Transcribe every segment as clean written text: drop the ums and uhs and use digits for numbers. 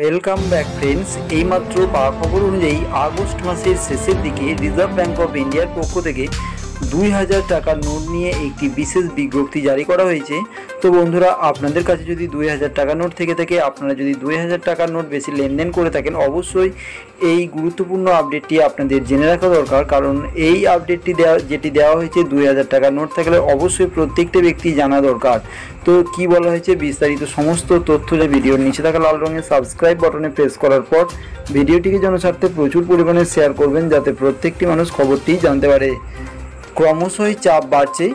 Welcome back friends. এইমাত্র পাওয়া খবর অনুযায়ী আগস্ট মাসের শেষের দিকে রিজার্ভ ব্যাঙ্ক অফ ইন্ডিয়ার পক্ষ থেকে 2000 টাকার নোট নিয়ে একটি বিশেষ বিজ্ঞপ্তি জারি করা হয়েছে। তো বন্ধুরা, আপনাদের কাছে যদি 2000 টাকার নোট থেকে থাকে, আপনারা যদি 2000 টাকার নোট বেশি লেনদেন করে থাকেন, অবশ্যই এই গুরুত্বপূর্ণ আপডেটটি আপনাদের জেনে রাখা দরকার। কারণ এই আপডেটটি যেটি দেওয়া হয়েছে 2000 টাকার নোট থাকলে অবশ্যই প্রত্যেকটা ব্যক্তি জানা দরকার। তো কি বলা হয়েছে বিস্তারিত সমস্ত তথ্য যা ভিডিওর নিচে থাকা লাল রঙের সাবস্ক্রাইব বাটনে প্রেস করার পর ভিডিওটিকে জনস্বার্থে প্রচুর পরিমাণে শেয়ার করবেন, যাতে প্রত্যেকটি মানুষ খবরটি জানতে পারে। ক্রমশই চাপ বাড়ছে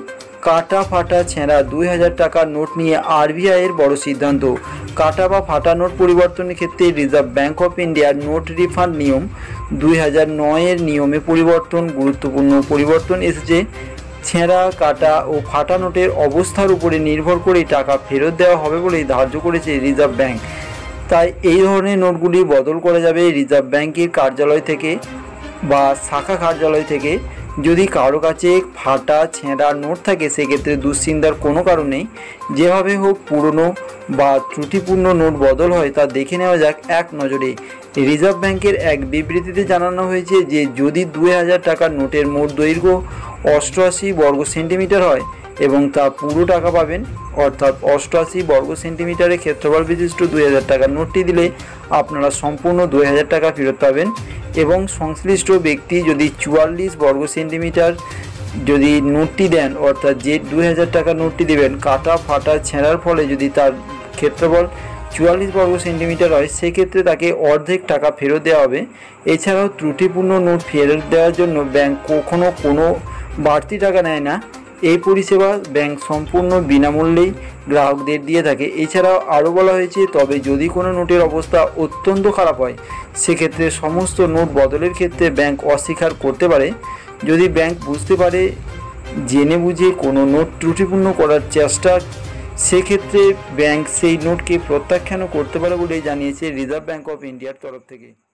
কাটা ফাটা ছেঁড়া 2000 টাকার নোট নিয়ে আরবিআইয়ের বড় সিদ্ধান্ত। কাটা বা ফাটা নোট পরিবর্তনের ক্ষেত্রে রিজার্ভ ব্যাঙ্ক অফ ইন্ডিয়ার নোট রিফান্ড নিয়ম 2009-এর নিয়মে গুরুত্বপূর্ণ পরিবর্তন এসেছে। ছেঁড়া, কাটা ও ফাটা নোটের অবস্থার উপরে নির্ভর করে টাকা ফেরত দেওয়া হবে বলে ধার্য করেছে রিজার্ভ ব্যাঙ্ক। তাই এই ধরনের নোটগুলি বদল করা যাবে রিজার্ভ ব্যাঙ্কের কার্যালয় থেকে বা শাখা কার্যালয় থেকে। যদি কারো কাছে ফাটা ছেঁড়া নোট থাকে, সেক্ষেত্রে দুশ্চিন্তার কোনো কারণ নেই। যেভাবে হোক পুরনো বা ত্রুটিপূর্ণ নোট বদল হয় তা দেখে নেওয়া যাক এক নজরে। রিজার্ভ ব্যাঙ্কের এক বিবৃতিতে জানানো হয়েছে যে যদি 2000 টাকার নোটের মোট দৈর্ঘ্য 88 বর্গ সেন্টিমিটার হয় এবং তা পুরো টাকা পাবেন, অর্থাৎ 88 বর্গ সেন্টিমিটারের ক্ষেত্রফল বিশিষ্ট 2000 টাকার নোটটি দিলে আপনারা সম্পূর্ণ 2000 টাকা ফেরত পাবেন। এবং সংশ্লিষ্ট ব্যক্তি যদি 44 বর্গ সেন্টিমিটার যদি নোটটি দেন, অর্থাৎ যে 2000 টাকার নোটটি দেবেন কাটা ফাটা ছেঁড়ার ফলে যদি তার ক্ষেত্রফল 44 বর্গ সেন্টিমিটার হয়, সেক্ষেত্রে তাকে অর্ধেক টাকা ফেরত দেওয়া হবে। এছাড়াও ত্রুটিপূর্ণ নোট ফেরত দেওয়ার জন্য ব্যাংক কখনও কোনো বাড়তি টাকা নেয় না। এই পরিষেবা ব্যাংক সম্পূর্ণ বিনামূল্যেই গ্রাহকদের দিয়ে থাকে। এছাড়াও আরও বলা হয়েছে, তবে যদি কোনো নোটের অবস্থা অত্যন্ত খারাপ হয়, সেক্ষেত্রে সমস্ত নোট বদলের ক্ষেত্রে ব্যাংক অস্বীকার করতে পারে। যদি ব্যাংক বুঝতে পারে জেনে বুঝে কোনো নোট ত্রুটিপূর্ণ করার চেষ্টা, সেক্ষেত্রে ব্যাংক সেই নোটকে প্রত্যাখ্যানও করতে পারে বলেই জানিয়েছে রিজার্ভ ব্যাঙ্ক অফ ইন্ডিয়ার তরফ থেকে।